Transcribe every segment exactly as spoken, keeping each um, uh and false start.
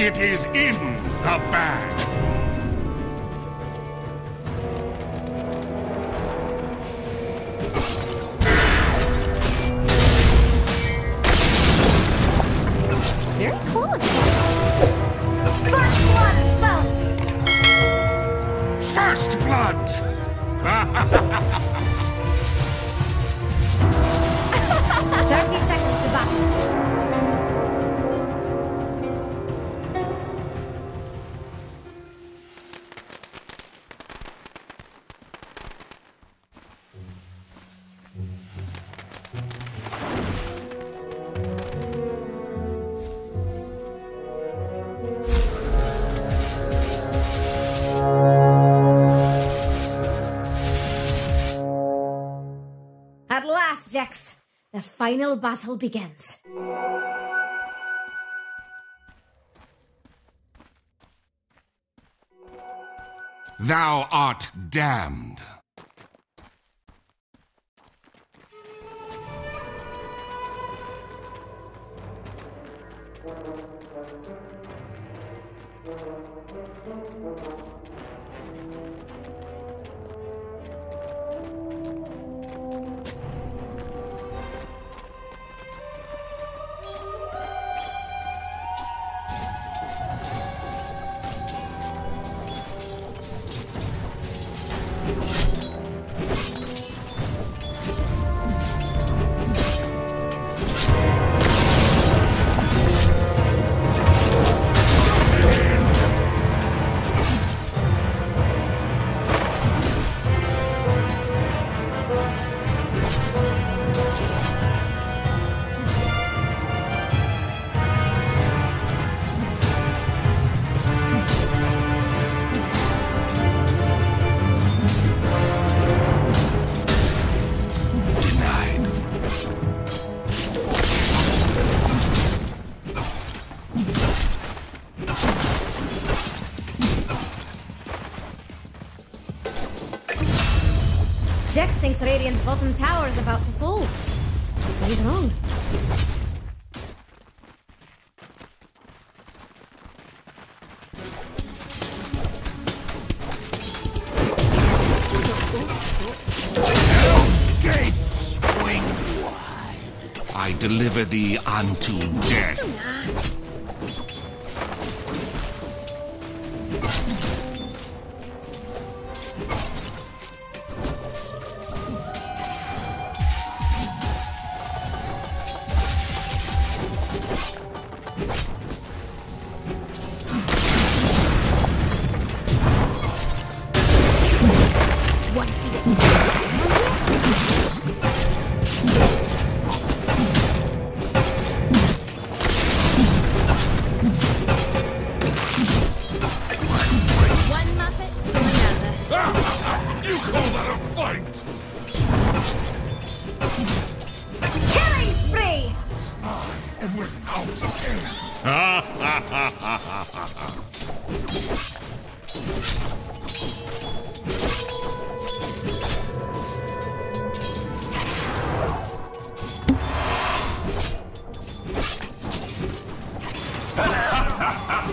It is in the bag. Very cool. First blood spells. First blood. thirty seconds to battle. At last, Jax. The final battle begins. Thou art damned. Jax thinks Radiant's bottom tower is about to fall. So he's wrong. Gates swing wide. I deliver thee unto death.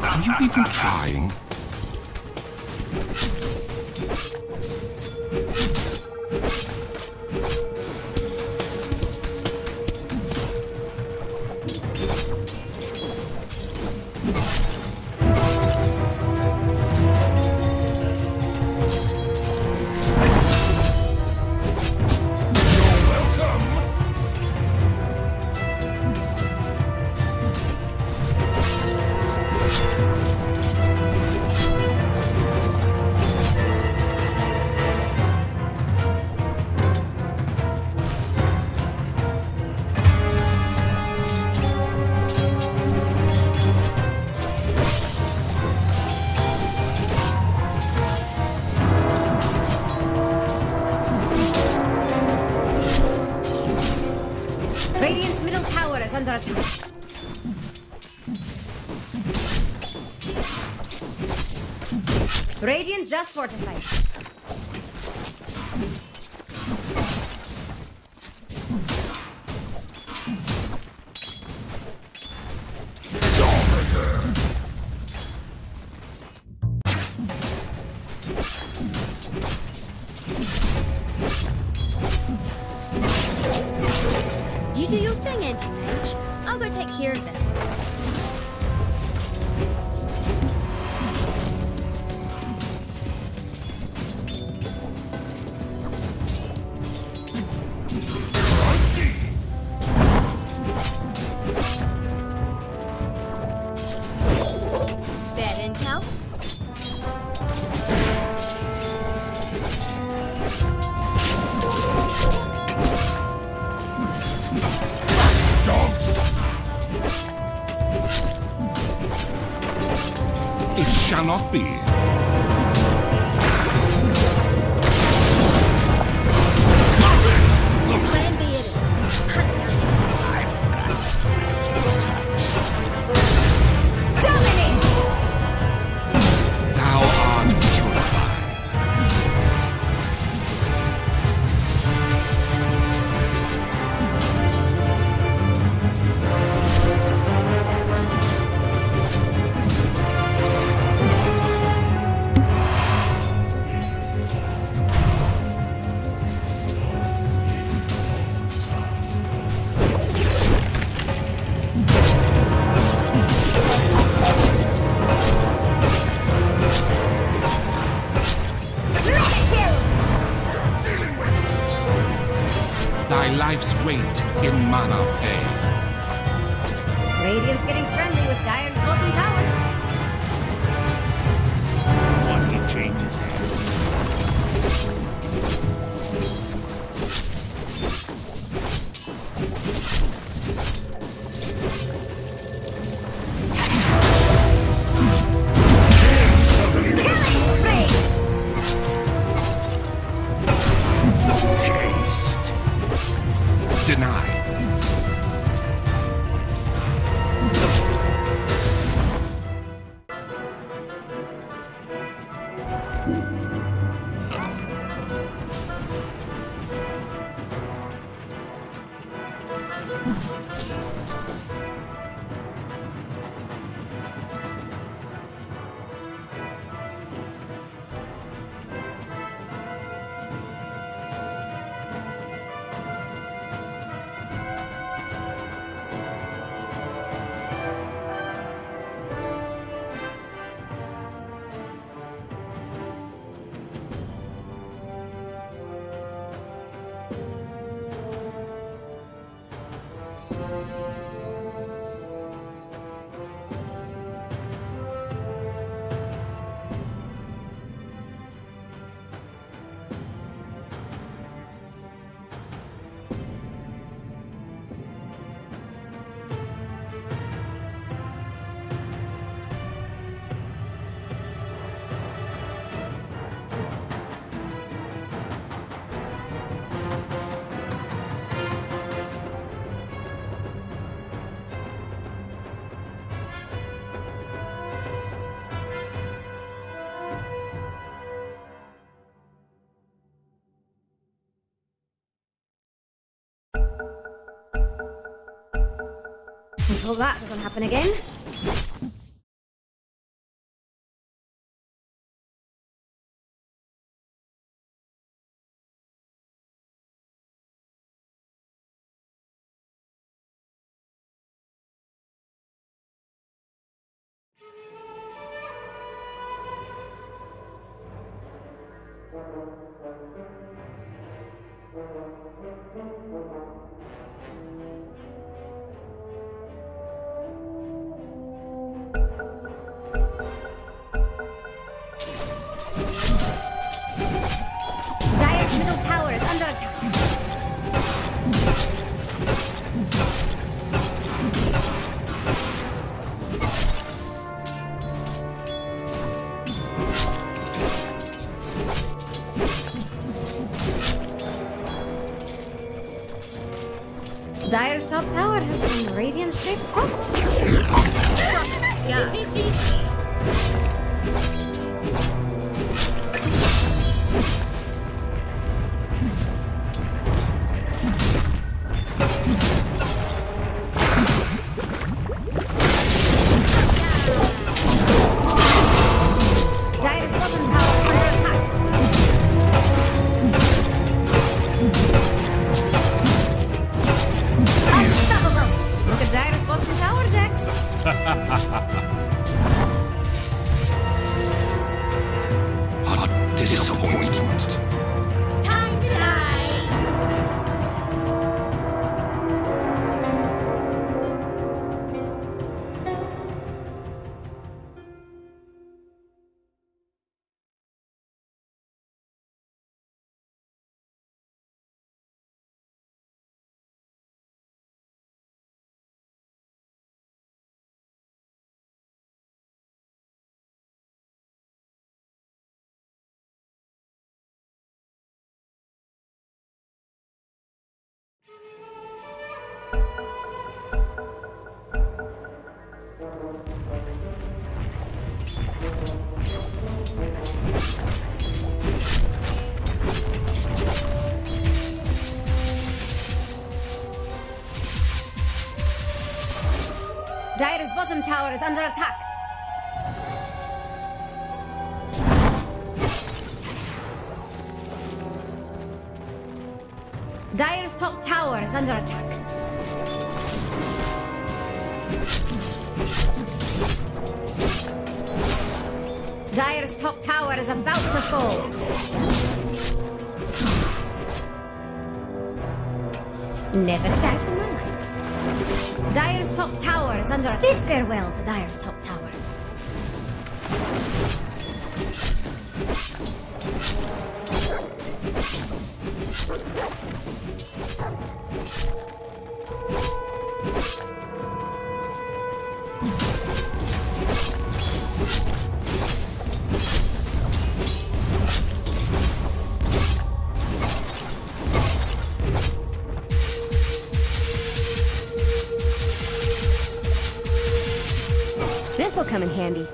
Are you even trying? Radiant just fortified. Auntie Mage. I'll go take care of this. Not be. Thy life's weight in mana pay. Radiant's getting friendly with Dire's Golden Tower. What he changes denied. Until that doesn't happen again. Dire's top tower has some radiant shape. Oh! Dire's bottom tower under attack. Stop. Dire's bottom tower is under attack. Dire's top tower is under attack. Dire's top tower is about to fall. Never a doubt in my mind. Dire's top tower is under attack. Bid farewell to Dire's top tower. This will come in handy.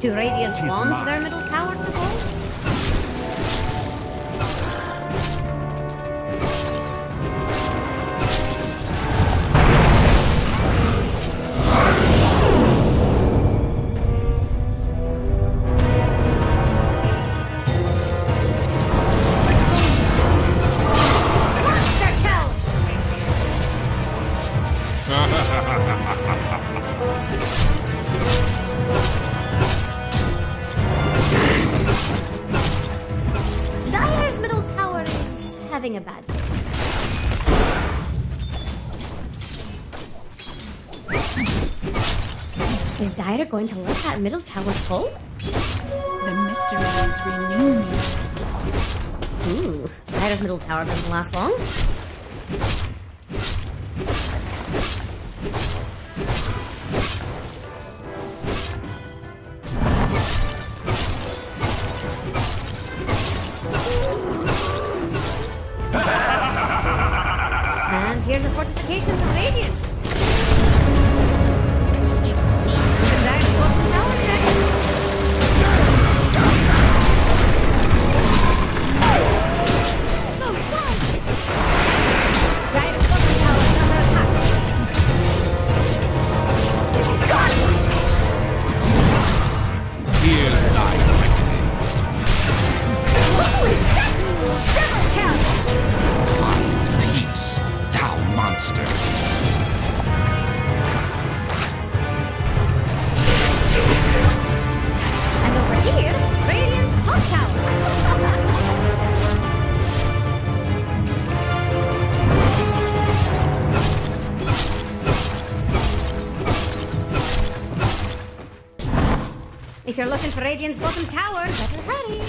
Do Radiant want their middle tower to fall? A bad day. Is Dire going to let that middle tower fall? The mystery is renewing. Ooh, Dire's middle tower doesn't last long. Here's a fortification for Radiant. Stupid meat. The Dire's bottom tower is next. Oh! No, why? Dire's bottom tower is under attack. God! Here's thy reckoning. If you're looking for Radiant's bottom tower, better hurry.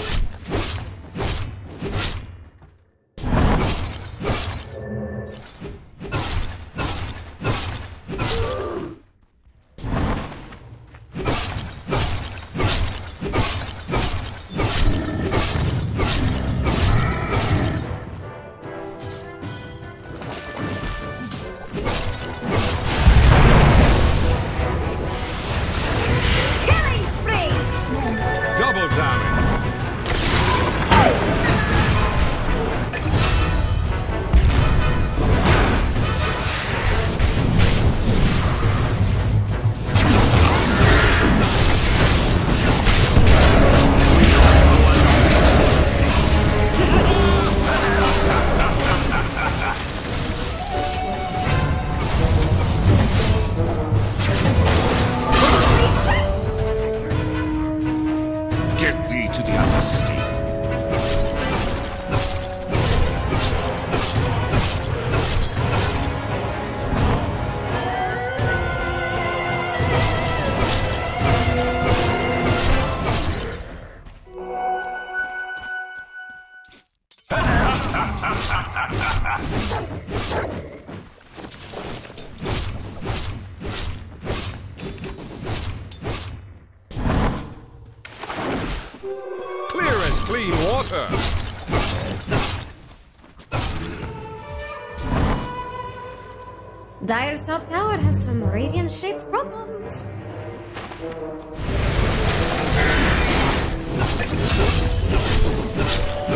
Dire's top tower has some Radiant-shaped problems.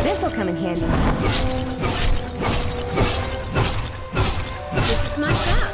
This'll come in handy. This is my shot.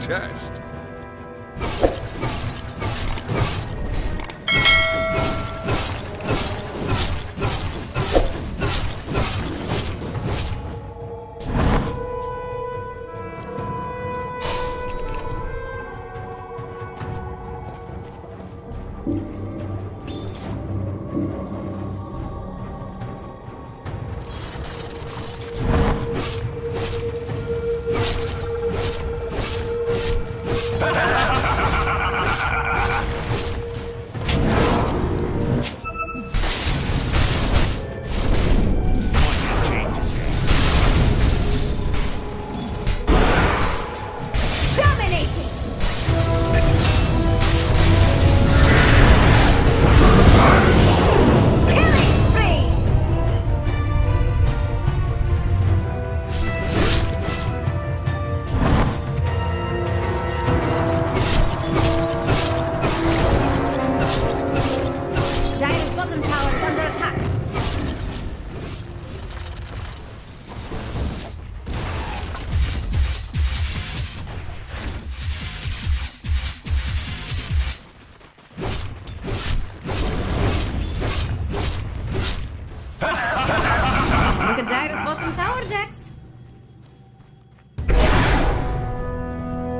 Chest.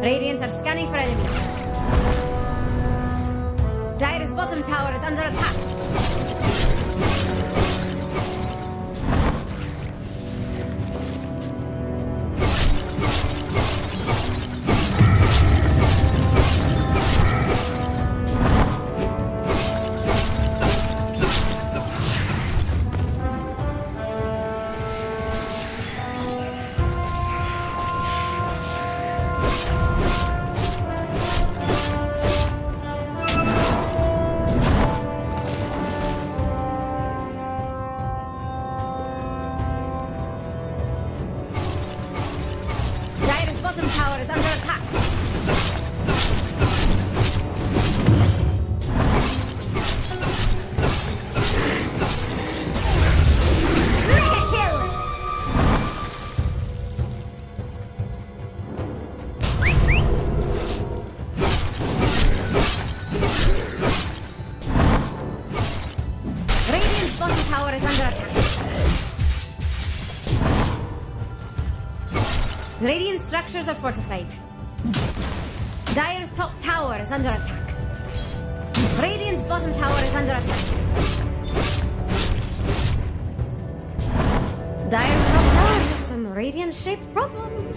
Radiants are scanning for enemies. Dire's bottom tower is under attack. Radiant structures are fortified. Dire's top tower is under attack. Radiant's bottom tower is under attack. Dire's top tower has some Radiant-shaped problems.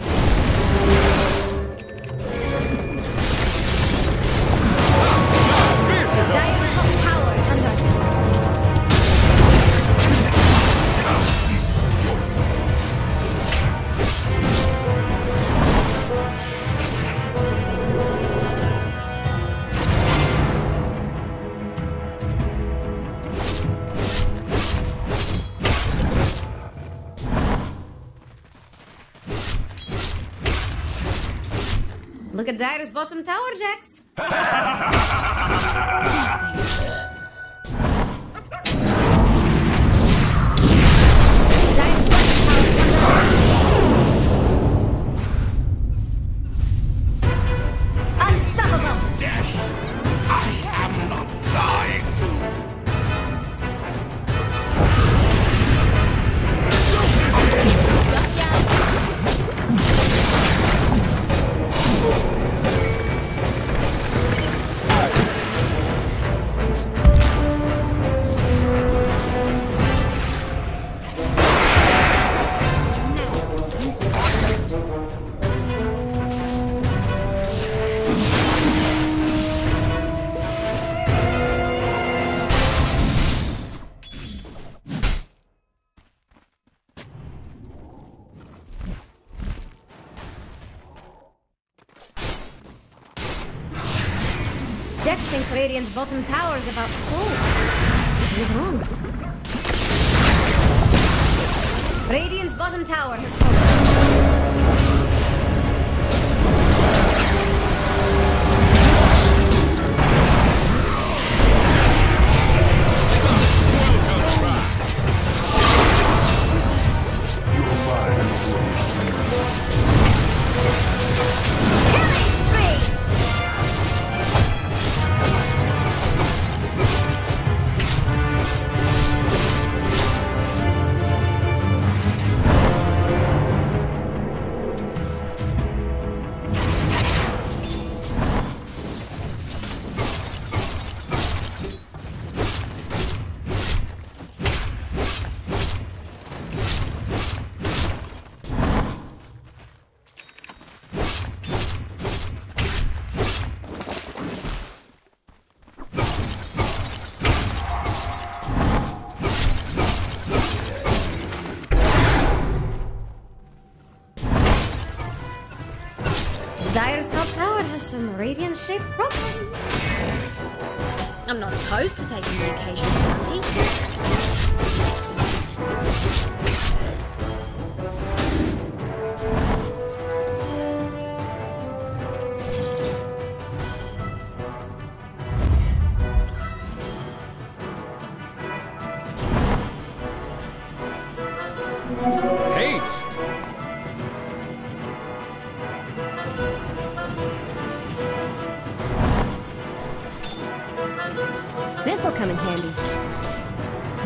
This is Dire's top tower is under attack. Look at Dire's bottom tower, Jax. Dire's bottom tower is under unstoppable. Dash! I am not dying. Jax thinks Radiant's bottom tower is about to fall. He's wrong. Radiant's bottom tower has fallen. Killing spree! Dire's top tower has some Radiant-shaped problems. I'm not opposed to taking the occasional bounty. Haste! This'll come in handy.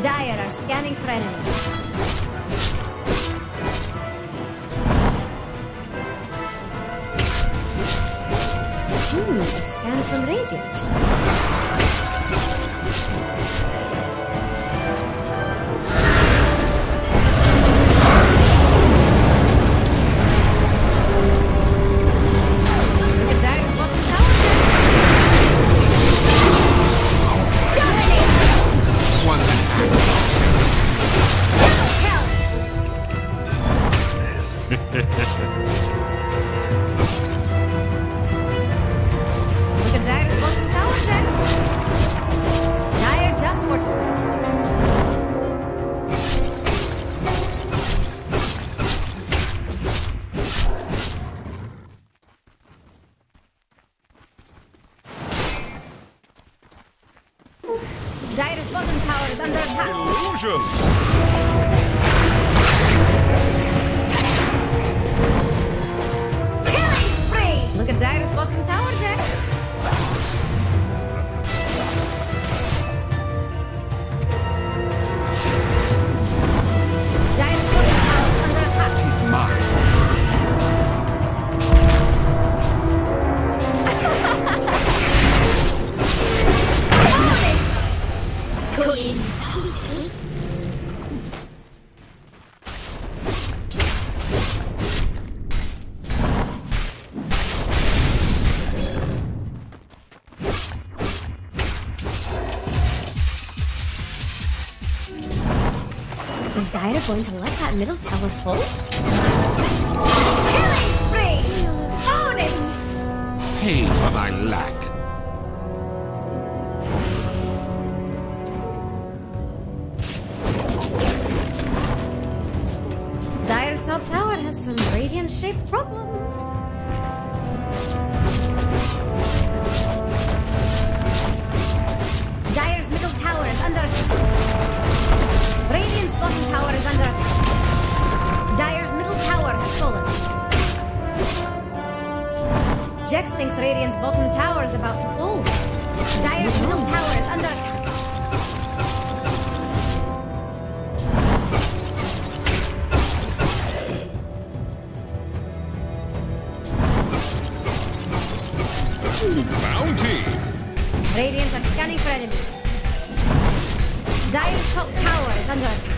Dire are scanning for enemies. Hmm, a scan from Radiant. Look at Dire's bottom tower. One Look at Dire's bottom tower, Jax. Dire just fortified. Dire's bottom tower is under attack. Illusion! Killing spree! Look at Dire's bottom tower, Jax. Dire's bottom tower is under attack. He's mine. guys are going to let that middle tower fall? Killing spree! Own it! Pay for thy lack. Dire's top tower has some radiant-shaped problems. Dire's middle tower is under attack. Radiant's bottom tower is under attack. Dire's middle tower has fallen. Jax thinks Radiant's bottom tower is about to fall. Dire's middle tower is under attack. Radiant are scanning for enemies. Dire's top tower is under attack.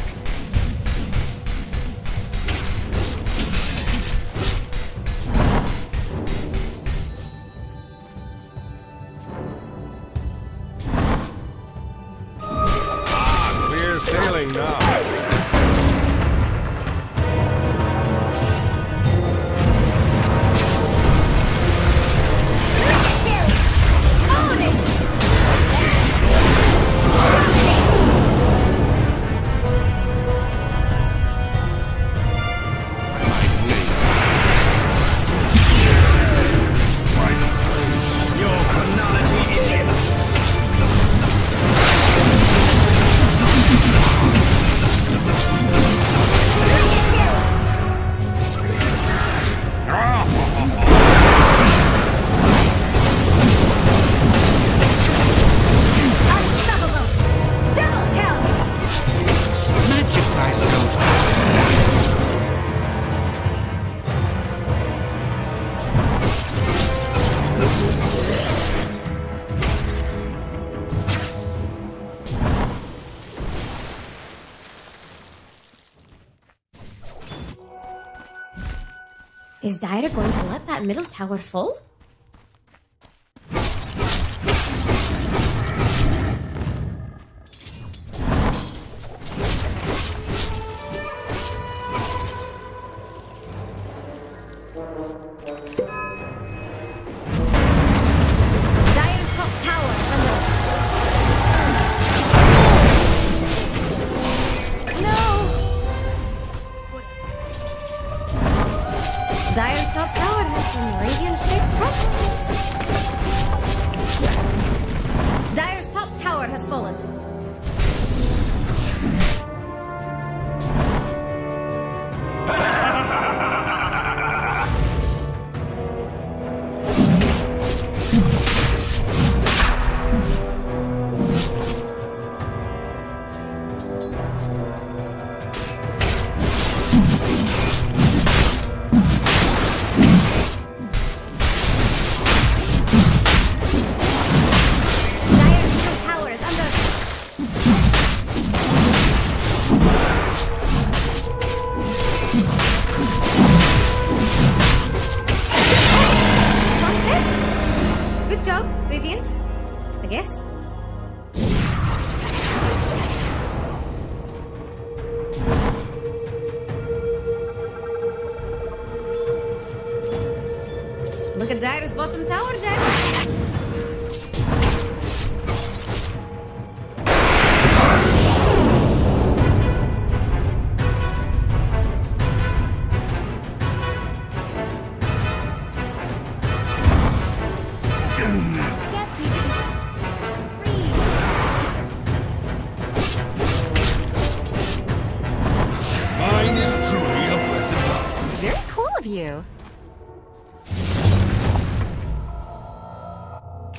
Ah, clear sailing now. Is Dire going to let that middle tower fall? Dire's top tower has some radiant-shaped problems. Dire's top tower has fallen. I guess. Look at Dire's bottom tower, Jack. You.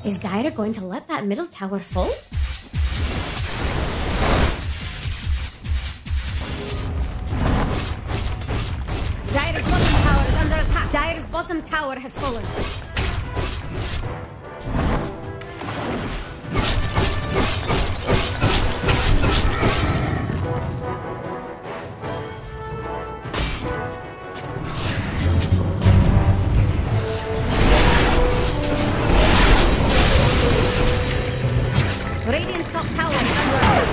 Is Dire going to let that middle tower fall? Dire's bottom tower is under attack. Dire's bottom tower has fallen. Radiant's top tower is under attack.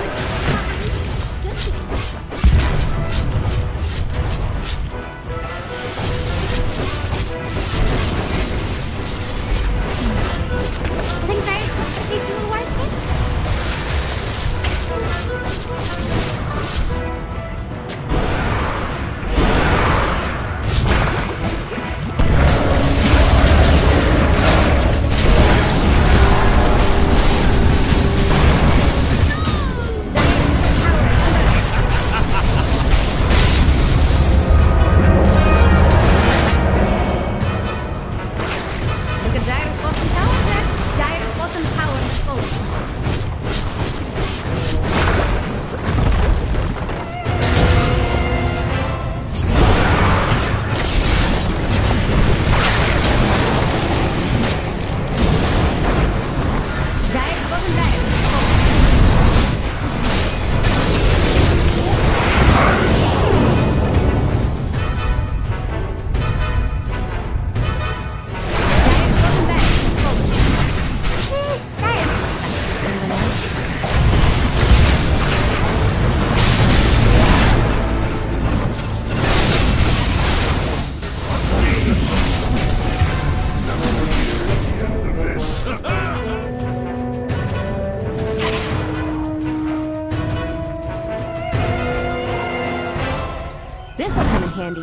in handy.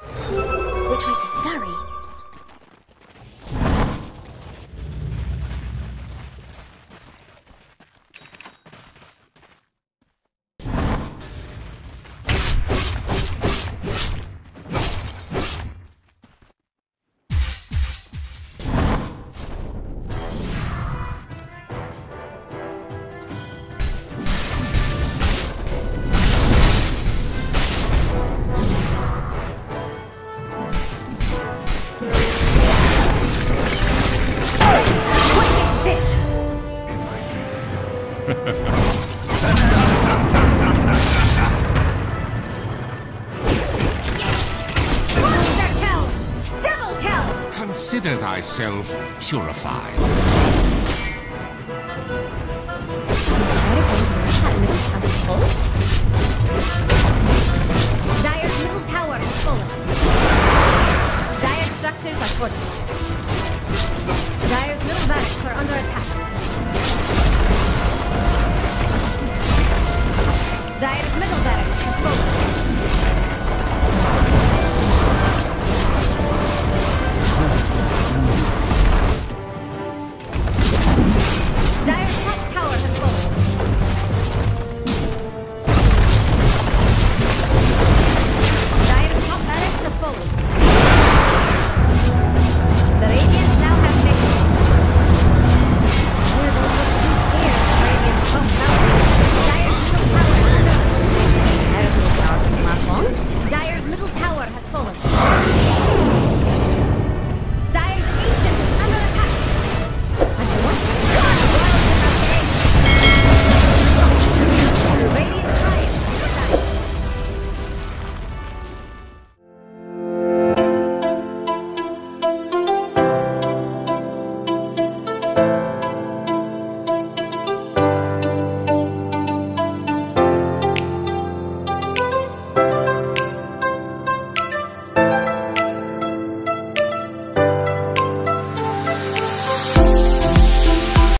Which way to scurry? Consider thyself purified. Dire's middle tower is full. Dire structures are fortified.